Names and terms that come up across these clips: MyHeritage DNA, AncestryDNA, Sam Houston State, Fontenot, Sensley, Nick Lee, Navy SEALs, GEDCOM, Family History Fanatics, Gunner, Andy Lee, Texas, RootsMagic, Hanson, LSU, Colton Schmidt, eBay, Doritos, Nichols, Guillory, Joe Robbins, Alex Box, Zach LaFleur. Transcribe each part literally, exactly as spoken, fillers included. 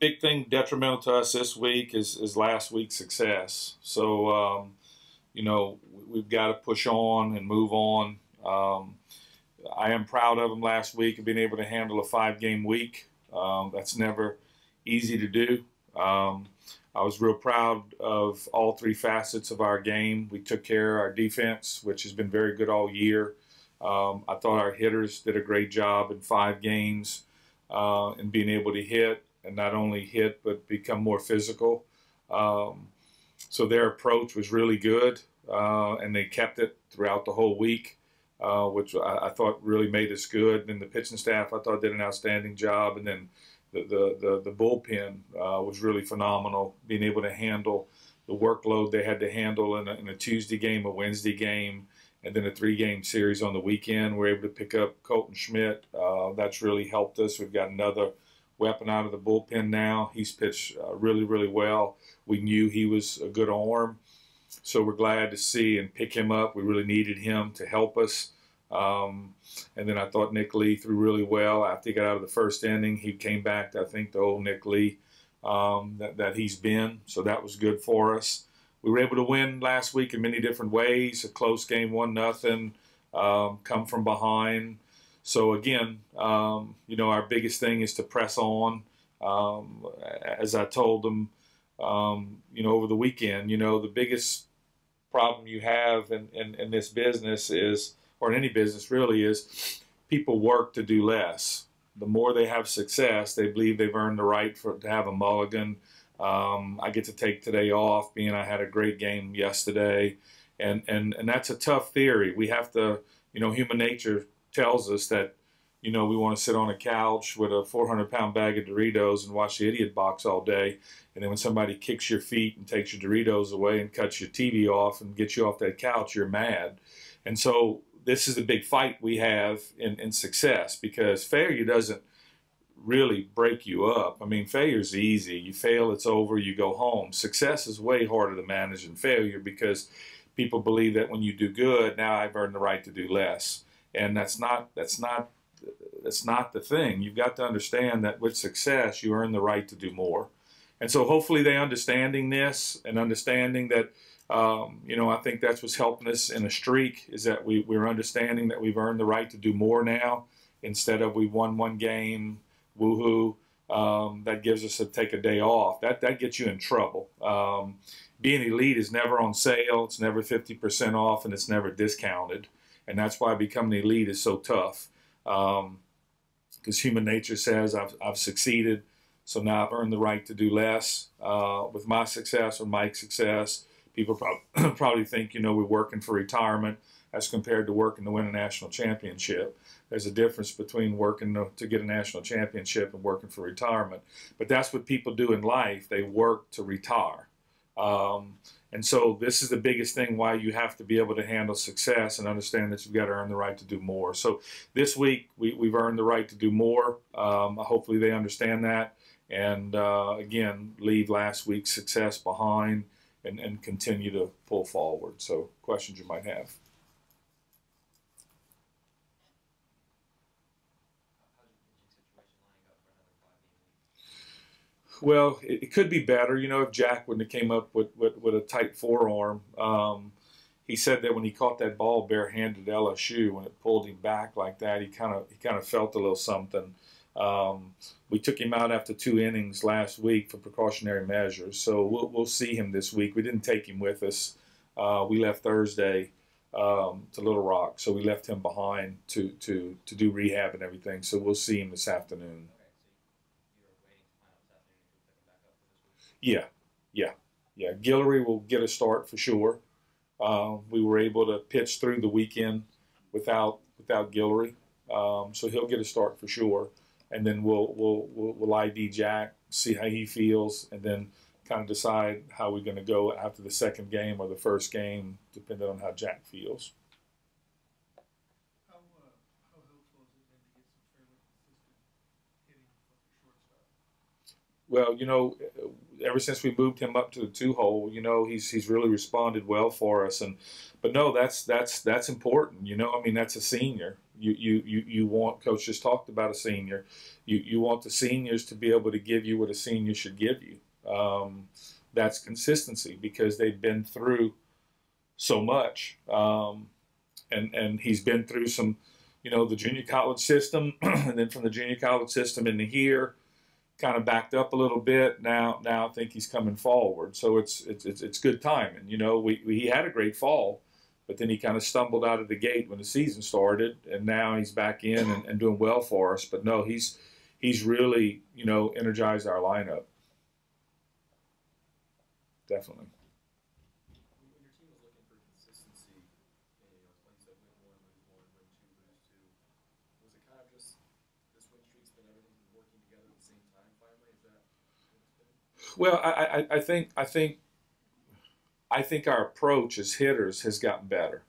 big thing detrimental to us this week is, is last week's success. So, um, you know, we've got to push on and move on. Um, I am proud of them last week and being able to handle a five-game week. Um, that's never easy to do. Um, I was real proud of all three facets of our game. We took care of our defense, which has been very good all year. Um, I thought our hitters did a great job in five games uh, in being able to hit, and not only hit but become more physical. Um, so their approach was really good, uh, and they kept it throughout the whole week, uh, which I, I thought really made us good. And the pitching staff, I thought, did an outstanding job. And then the, the, the, the bullpen uh, was really phenomenal, being able to handle the workload they had to handle in a, in a Tuesday game, a Wednesday game, and then a three-game series on the weekend. We were able to pick up Colton Schmidt. Uh, that's really helped us. We've got another weapon out of the bullpen now. He's pitched uh, really, really well. We knew he was a good arm, so we're glad to see and pick him up. We really needed him to help us. Um, and then I thought Nick Lee threw really well. After he got out of the first inning, he came back to, I think, the old Nick Lee um, that, that he's been. So that was good for us. We were able to win last week in many different ways. A close game, one nothing, um, come from behind. So again, um, you know, our biggest thing is to press on. Um, as I told them, um, you know, over the weekend, you know, the biggest problem you have in, in, in this business is, or in any business really, is people work to do less. The more they have success, they believe they've earned the right for to have a mulligan. Um, I get to take today off, being I had a great game yesterday, and, and, and that's a tough theory. We have to, you know, human nature tells us that, you know, we want to sit on a couch with a four hundred pound bag of Doritos and watch the idiot box all day, and then when somebody kicks your feet and takes your Doritos away and cuts your T V off and gets you off that couch, you're mad. And so this is the big fight we have in, in success, because failure doesn't really break you up. I mean, failure's easy. You fail, it's over, you go home. Success is way harder to manage than failure, because people believe that when you do good, now I've earned the right to do less. And that's not that's not that's not the thing. You've got to understand that with success, you earn the right to do more. And so hopefully they understanding this and understanding that um, you know, I think that's what's helping us in a streak, is that we, we're understanding that we've earned the right to do more now, instead of we won one game, woohoo, um, that gives us a take a day off. That, that gets you in trouble. Um, being elite is never on sale, it's never fifty percent off, and it's never discounted. And that's why becoming elite is so tough, because um, human nature says I've, I've succeeded, so now I've earned the right to do less. Uh, with my success or Mike's success, people pro probably think, you know, we're working for retirement as compared to working to win a national championship. There's a difference between working to get a national championship and working for retirement. But that's what people do in life. They work to retire. Um, and so this is the biggest thing, why you have to be able to handle success and understand that you've got to earn the right to do more. So this week, we, we've earned the right to do more. Um, hopefully they understand that. And, uh, again, leave last week's success behind and, and continue to pull forward. So questions you might have. Well, it could be better. You know, if Jack wouldn't have came up with, with, with a tight forearm, um, he said that when he caught that ball barehanded at L S U, when it pulled him back like that, he kind of he kind of felt a little something. Um, we took him out after two innings last week for precautionary measures, so we'll, we'll see him this week. We didn't take him with us. Uh, we left Thursday um, to Little Rock, so we left him behind to, to, to do rehab and everything, so we'll see him this afternoon. Yeah, yeah, yeah. Guillory will get a start for sure. Uh, we were able to pitch through the weekend without without Guillory, um, so he'll get a start for sure. And then we'll we'll we'll, we'll I D Jack, see how he feels, and then kind of decide how we're going to go after the second game or the first game, depending on how Jack feels. How uh, how helpful has it been to get some fairly consistent hitting from the shortstop? Well, you know, ever since we moved him up to the two hole, you know, he's he's really responded well for us. And but no, that's that's that's important. You know, I mean, that's a senior. You, you, you, you want, Coach just talked about a senior. You, you want the seniors to be able to give you what a senior should give you. Um, that's consistency, because they've been through so much. Um, and, and he's been through some, you know, the junior college system, and then from the junior college system into here, kind of backed up a little bit. Now, now I think he's coming forward. So it's, it's, it's, it's good time. And, you know, we, we, he had a great fall, but then he kind of stumbled out of the gate when the season started, and now he's back in and, and doing well for us. But no, he's he's really, you know, energized our lineup. Definitely. When your team was looking for consistency, you know, like you said, win one, lose one, win two, lose two, was it kind of just this win streak's been everything working together at the same time finally? Is that what it's been? Well, I, I I think I think. I think our approach as hitters has gotten better.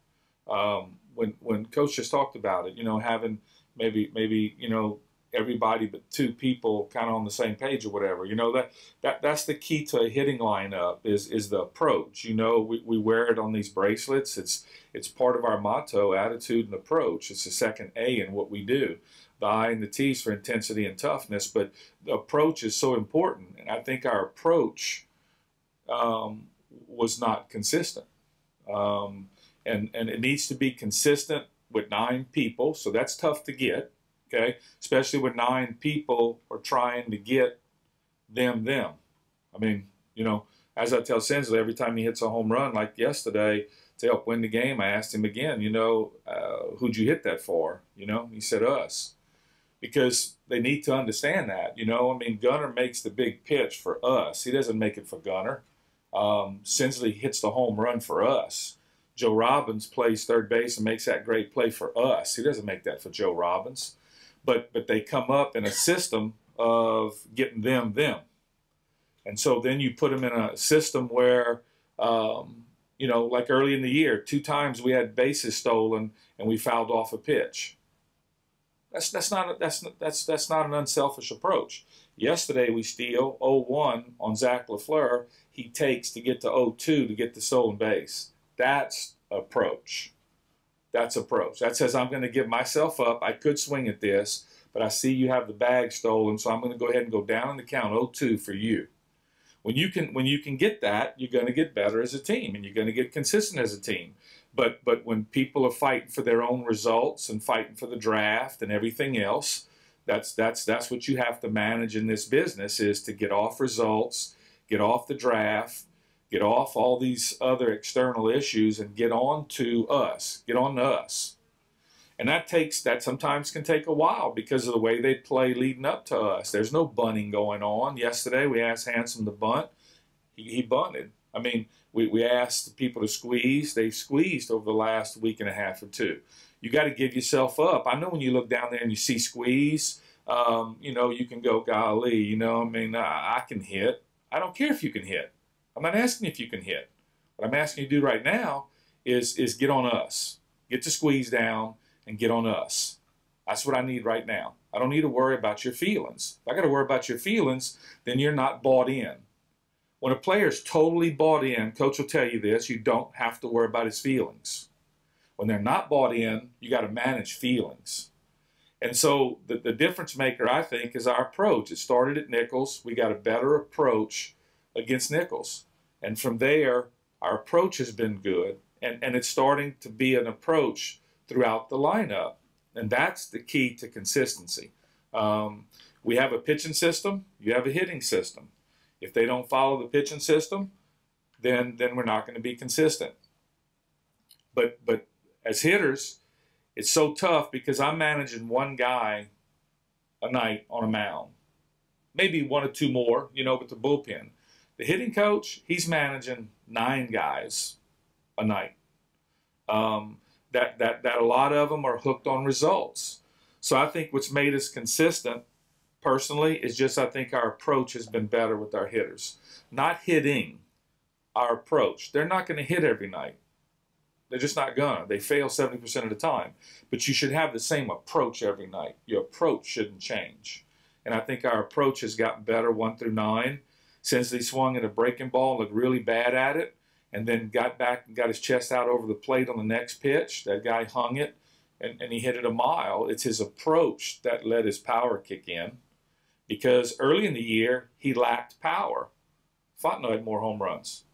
Um, when when Coach just talked about it, you know, having maybe maybe you know everybody but two people kind of on the same page or whatever. You know, that that that's the key to a hitting lineup is is the approach. You know, we we wear it on these bracelets. It's it's part of our motto, attitude and approach. It's the second A in what we do. The I and the T's for intensity and toughness, but the approach is so important. And I think our approach Um, was not consistent, um, and and it needs to be consistent with nine people. So that's tough to get, okay? Especially when nine people are trying to get them them. I mean, you know, as I tell Sensley every time he hits a home run, like yesterday, to help win the game, I asked him again, you know, uh, who'd you hit that for? You know, he said us, because they need to understand that. You know, I mean, Gunner makes the big pitch for us. He doesn't make it for Gunner. Um, Sensley hits the home run for us. Joe Robbins plays third base and makes that great play for us. He doesn't make that for Joe Robbins. But but they come up in a system of getting them them. And so then you put them in a system where, um, you know, like early in the year, two times we had bases stolen and we fouled off a pitch. That's that's not a, that's that's that's not an unselfish approach. Yesterday we steal oh one on Zach LaFleur. He takes to get to oh two to get the stolen base. That's approach. That's approach. That says I'm going to give myself up. I could swing at this, but I see you have the bag stolen, so I'm going to go ahead and go down in the count oh two for you. When you can when you can get that, you're going to get better as a team, and you're going to get consistent as a team. But but when people are fighting for their own results and fighting for the draft and everything else, that's that's that's what you have to manage in this business, is to get off results, get off the draft, get off all these other external issues, and get on to us. Get on to us. And that takes that sometimes can take a while because of the way they play leading up to us. There's no bunting going on. Yesterday we asked Hanson to bunt. He, he bunted. I mean, we, we asked people to squeeze. They squeezed over the last week and a half or two. You got to give yourself up. I know when you look down there and you see squeeze, um, you know, you can go, golly, you know, I mean, I, I can hit. I don't care if you can hit. I'm not asking if you can hit. What I'm asking you to do right now is, is get on us. Get the squeeze down and get on us. That's what I need right now. I don't need to worry about your feelings. If I got to worry about your feelings, then you're not bought in. When a player's totally bought in, Coach will tell you this, you don't have to worry about his feelings. When they're not bought in, you got to manage feelings. And so the, the difference maker, I think, is our approach. It started at Nichols. We got a better approach against Nichols. And from there, our approach has been good. And, and it's starting to be an approach throughout the lineup. And that's the key to consistency. Um, we have a pitching system. You have a hitting system. If they don't follow the pitching system, then then we're not going to be consistent. But but as hitters, it's so tough because I'm managing one guy a night on a mound, maybe one or two more, you know, with the bullpen. The hitting coach, he's managing nine guys a night. Um, that that that a lot of them are hooked on results. So I think what's made us consistent, personally, is just I think our approach has been better with our hitters. Not hitting, our approach. They're not going to hit every night. They're just not going to. They fail seventy percent of the time. But you should have the same approach every night. Your approach shouldn't change. And I think our approach has gotten better one through nine. Since he swung at a breaking ball, looked really bad at it, and then got back and got his chest out over the plate on the next pitch. That guy hung it. and, and he hit it a mile. It's his approach that let his power kick in, because early in the year he lacked power. Fontenot had more home runs.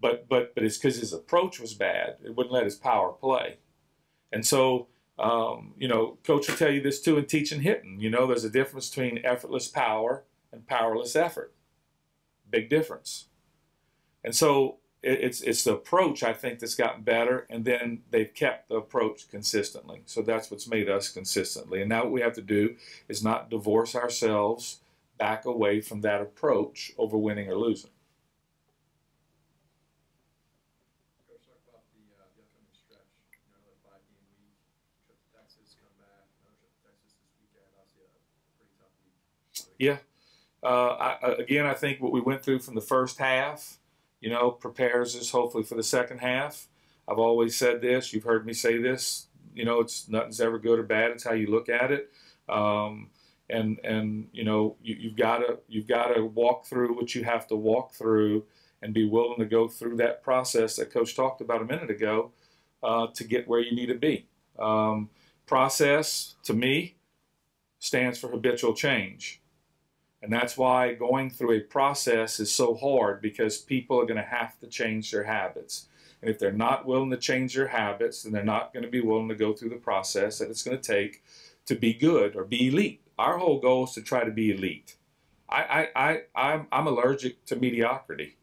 But, but, but it's because his approach was bad. It wouldn't let his power play. And so, um, you know, coach will tell you this too in teaching hitting. You know, there's a difference between effortless power and powerless effort. Big difference. And so it, it's, it's the approach, I think, that's gotten better, and then they've kept the approach consistently. So that's what's made us consistently. And now what we have to do is not divorce ourselves back away from that approach over winning or losing. Yeah. Uh, I, again, I think what we went through from the first half, you know, prepares us hopefully for the second half. I've always said this. You've heard me say this. You know, it's nothing's ever good or bad. It's how you look at it. Um, and and you know, you, you've got to you've got to walk through what you have to walk through, and be willing to go through that process that Coach talked about a minute ago uh, to get where you need to be. Um, process to me stands for habitual change. And that's why going through a process is so hard, because people are going to have to change their habits. And if they're not willing to change their habits, then they're not going to be willing to go through the process that it's going to take to be good or be elite. Our whole goal is to try to be elite. I, I, I, I'm, I'm allergic to mediocrity.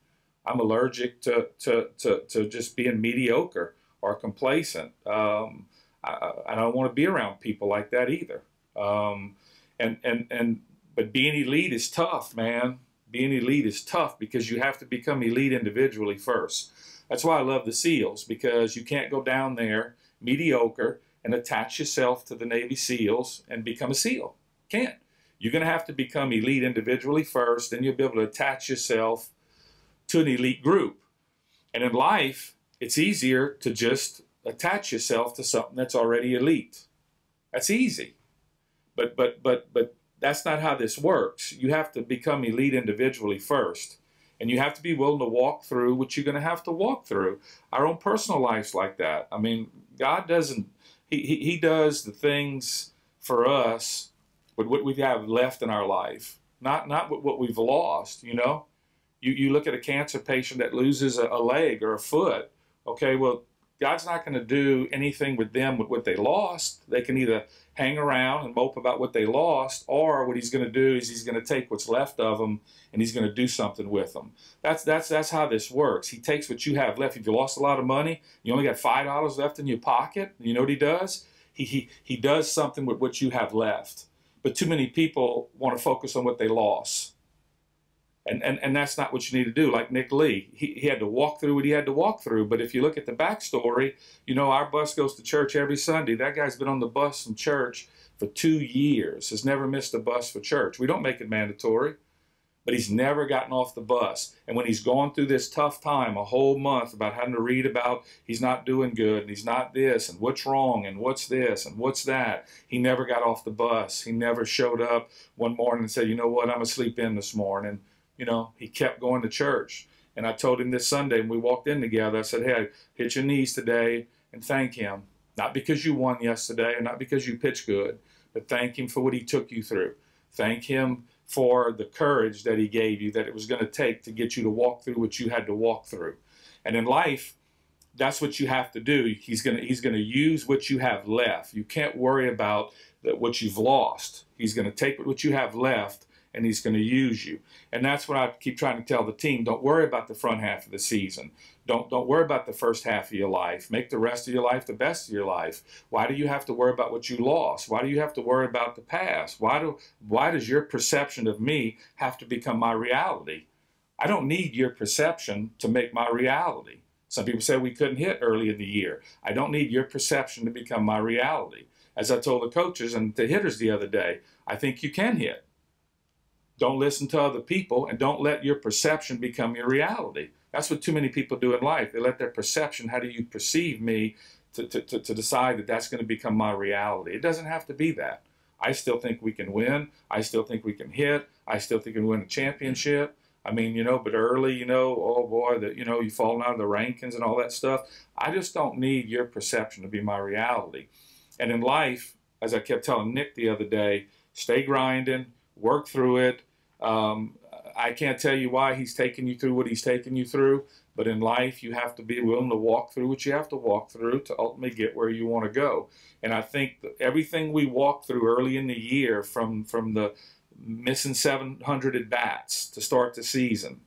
I'm allergic to, to, to, to just being mediocre or complacent. Um, I, I don't want to be around people like that either. Um, and, and, and, But being elite is tough, man. Being elite is tough because you have to become elite individually first. That's why I love the SEALs, because you can't go down there mediocre and attach yourself to the Navy SEALs and become a SEAL. Can't. You're going to have to become elite individually first, then you'll be able to attach yourself to an elite group. And in life, it's easier to just attach yourself to something that's already elite. That's easy. But, but, but, but, that's not how this works. You have to become elite individually first. And you have to be willing to walk through what you're going to have to walk through. Our own personal life's like that. I mean, God doesn't, he, he, he does the things for us with what we have left in our life, not, not with what we've lost, you know. You, you look at a cancer patient that loses a, a leg or a foot. Okay, well, God's not going to do anything with them with what they lost. They can either hang around and mope about what they lost, or what he's going to do is he's going to take what's left of them and he's going to do something with them. That's, that's, that's how this works. He takes what you have left. If you lost a lot of money, you only got five dollars left in your pocket, you know what he does? He, he, he does something with what you have left. But too many people want to focus on what they lost. And, and, and that's not what you need to do. Like Nick Lee, he, he had to walk through what he had to walk through. But if you look at the backstory, you know, our bus goes to church every Sunday. That guy's been on the bus from church for two years, has never missed a bus for church. We don't make it mandatory, but he's never gotten off the bus. And when he's gone through this tough time, a whole month, about having to read about he's not doing good, and he's not this, and what's wrong, and what's this, and what's that, he never got off the bus. He never showed up one morning and said, you know what, I'm going to sleep in this morning. You know, he kept going to church. And I told him this Sunday when we walked in together, I said, hey, hit your knees today and thank him. Not because you won yesterday or not because you pitched good, but thank him for what he took you through. Thank him for the courage that he gave you, that it was going to take to get you to walk through what you had to walk through. And in life, that's what you have to do. He's going to, he's going to use what you have left. You can't worry about that, what you've lost. He's going to take what you have left, and he's going to use you. And that's what I keep trying to tell the team. Don't worry about the front half of the season. Don't, don't worry about the first half of your life. Make the rest of your life the best of your life. Why do you have to worry about what you lost? Why do you have to worry about the past? Why, do, why does your perception of me have to become my reality? I don't need your perception to make my reality. Some people say we couldn't hit early in the year. I don't need your perception to become my reality. As I told the coaches and the hitters the other day, I think you can hit. Don't listen to other people, and don't let your perception become your reality. That's what too many people do in life. They let their perception, how do you perceive me, to, to, to, to decide that that's going to become my reality. It doesn't have to be that. I still think we can win. I still think we can hit. I still think we can win a championship. I mean, you know, but early, you know, oh boy, that, you know, you've fallen out of the rankings and all that stuff. I just don't need your perception to be my reality. And in life, as I kept telling Nick the other day, stay grinding, work through it. Um, I can't tell you why he's taking you through what he's taking you through, but in life, you have to be willing to walk through what you have to walk through to ultimately get where you want to go. And I think everything we walked through early in the year, from, from the missing seven hundred at-bats to start the season,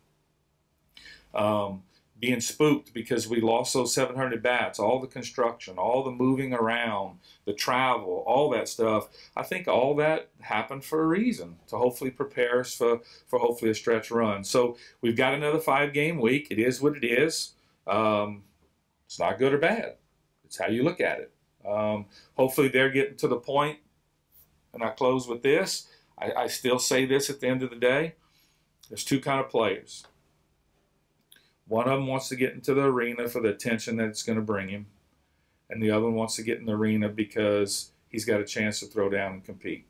um, being spooked because we lost those seven hundred bats, all the construction, all the moving around, the travel, all that stuff. I think all that happened for a reason, to hopefully prepare us for, for hopefully a stretch run. So we've got another five-game week. It is what it is. Um, it's not good or bad. It's how you look at it. Um, hopefully they're getting to the point, and I close with this. I, I still say this at the end of the day. There's two kind of players. One of them wants to get into the arena for the attention that it's going to bring him, and the other one wants to get in the arena because he's got a chance to throw down and compete.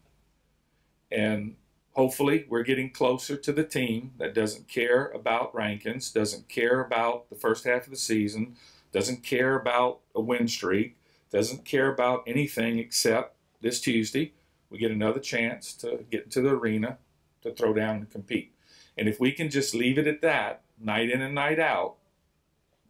And hopefully we're getting closer to the team that doesn't care about rankings, doesn't care about the first half of the season, doesn't care about a win streak, doesn't care about anything except this Tuesday we get another chance to get into the arena to throw down and compete. And if we can just leave it at that, night in and night out,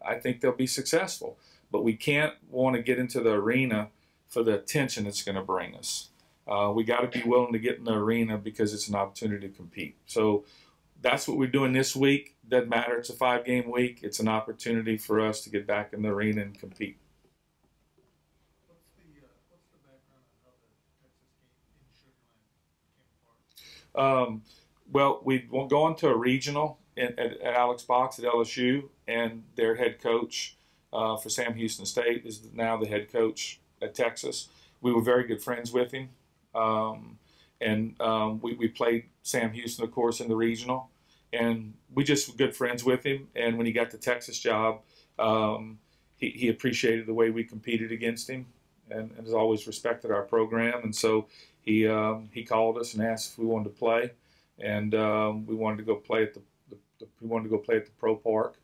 I think they'll be successful. But we can't want to get into the arena for the attention it's going to bring us. Uh, we got to be willing to get in the arena because it's an opportunity to compete. So that's what we're doing this week. Doesn't matter. It's a five-game week. It's an opportunity for us to get back in the arena and compete. What's the, uh, what's the background of how the Texas game in Sugar Land came apart? Um, well, we won't go into a regional. At, at Alex Box at L S U, and their head coach uh, for Sam Houston State is now the head coach at Texas. We were very good friends with him, um, and um, we, we played Sam Houston, of course, in the regional, and we just were good friends with him. And when he got the Texas job, um, he, he appreciated the way we competed against him, and, and has always respected our program. And so he um, he called us and asked if we wanted to play, and um, we wanted to go play at the we wanted to go play at the Pro Park,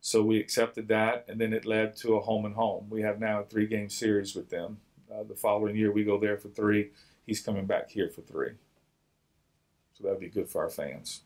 so we accepted that, and then it led to a home and home. We have now a three-game series with them. Uh, the following year, we go there for three. He's coming back here for three. So that would be good for our fans.